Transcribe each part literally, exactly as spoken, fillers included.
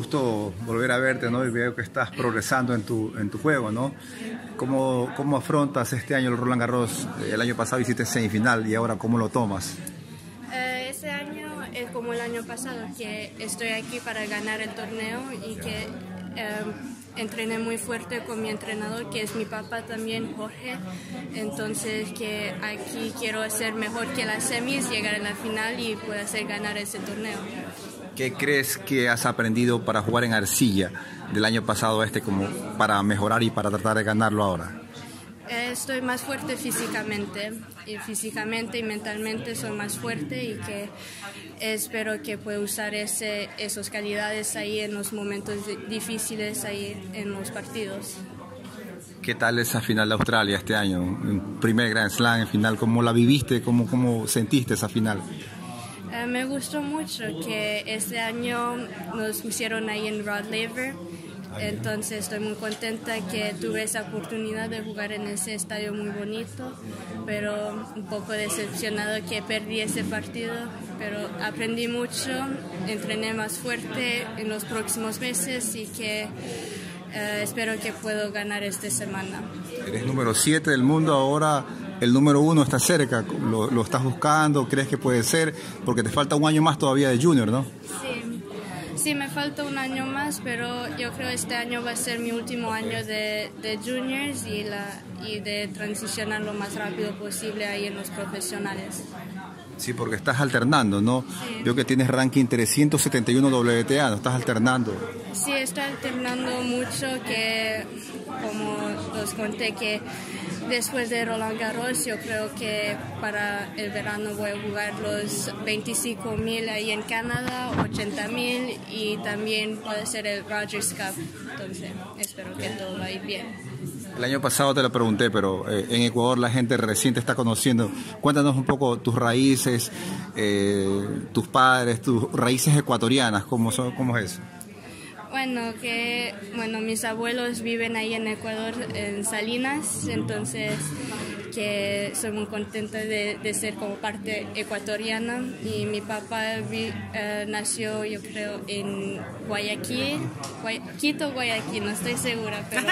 gusto volver a verte, ¿no? Y veo que estás progresando en tu, en tu juego, ¿no? ¿Cómo, cómo afrontas este año el Roland Garros? El año pasado hiciste semifinal y ahora, ¿cómo lo tomas? Eh, este año es como el año pasado, que estoy aquí para ganar el torneo y que eh, entrené muy fuerte con mi entrenador, que es mi papá también, Jorge. Entonces, que aquí quiero hacer mejor que las semis, llegar a la final y poder hacer ganar ese torneo. ¿Qué crees que has aprendido para jugar en arcilla del año pasado a este, como para mejorar y para tratar de ganarlo ahora? Estoy más fuerte físicamente, y físicamente y mentalmente soy más fuerte, y que espero que pueda usar ese, esas calidades ahí en los momentos difíciles, ahí en los partidos. ¿Qué tal esa final de Australia este año? Primer Grand Slam, en final, ¿cómo la viviste? ¿Cómo, cómo sentiste esa final? Eh, me gustó mucho que este año nos pusieron ahí en Rod Laver. Entonces estoy muy contenta que tuve esa oportunidad de jugar en ese estadio muy bonito, pero un poco decepcionado que perdí ese partido, pero aprendí mucho, entrené más fuerte en los próximos meses y que eh, espero que puedo ganar esta semana. Eres número siete del mundo ahora, el número uno está cerca, lo, lo estás buscando, ¿crees que puede ser? Porque te falta un año más todavía de junior, ¿no? Sí. Sí, me falta un año más, pero yo creo que este año va a ser mi último año de, de juniors y, la, y de transicionar lo más rápido posible ahí en los profesionales. Sí, porque estás alternando, ¿no? Sí. Veo que tienes ranking trescientos setenta y uno W T A, ¿no? Estás alternando. Sí, estoy alternando mucho, que como os conté que después de Roland Garros yo creo que para el verano voy a jugar los veinticinco mil ahí en Canadá, ochenta mil y también puede ser el Rogers Cup, entonces espero que todo vaya bien. El año pasado te lo pregunté, pero eh, en Ecuador la gente recién te está conociendo. Cuéntanos un poco tus raíces, eh, tus padres, tus raíces ecuatorianas, ¿cómo son, cómo es? Bueno, que, bueno, mis abuelos viven ahí en Ecuador, en Salinas, entonces que soy muy contenta de, de ser como parte ecuatoriana. Y mi papá vi, eh, nació, yo creo, en Guayaquil, Guay, Quito, Guayaquil, no estoy segura, pero...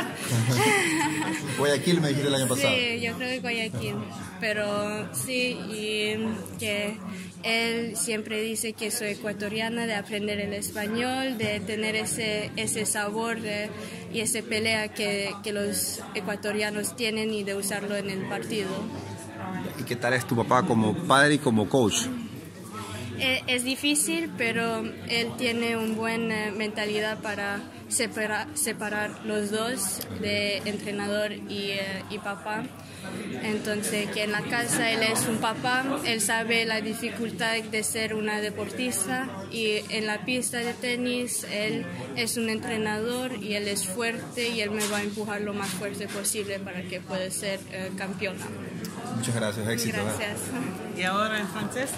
Guayaquil me dijiste el año pasado. Sí, yo creo que Guayaquil, pero sí, y que él siempre dice que soy ecuatoriana, de aprender el español, de tener ese, ese sabor de, y esa pelea que, que los ecuatorianos tienen y de usarlo en el partido. ¿Y qué tal es tu papá como padre y como coach? Es, es difícil, pero él tiene una buena mentalidad para separar, separar los dos, de entrenador y, y papá. Entonces, que en la casa él es un papá, él sabe la dificultad de ser una deportista, y en la pista de tenis él es un entrenador y él es fuerte y él me va a empujar lo más fuerte posible para que pueda ser eh, campeona. Muchas gracias, éxito. Gracias. ¿Y ahora en francés?